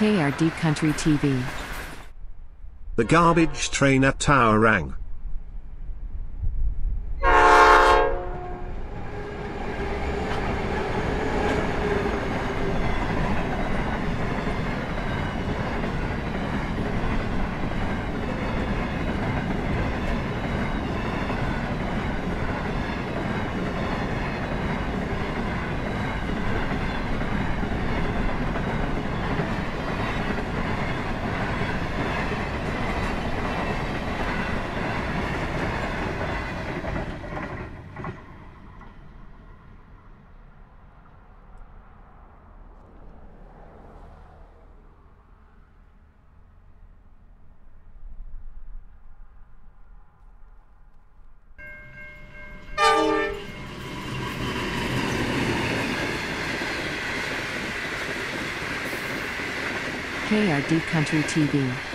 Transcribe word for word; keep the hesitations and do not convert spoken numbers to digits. K R D Country T V. The garbage train at Towrang. K R D Country T V.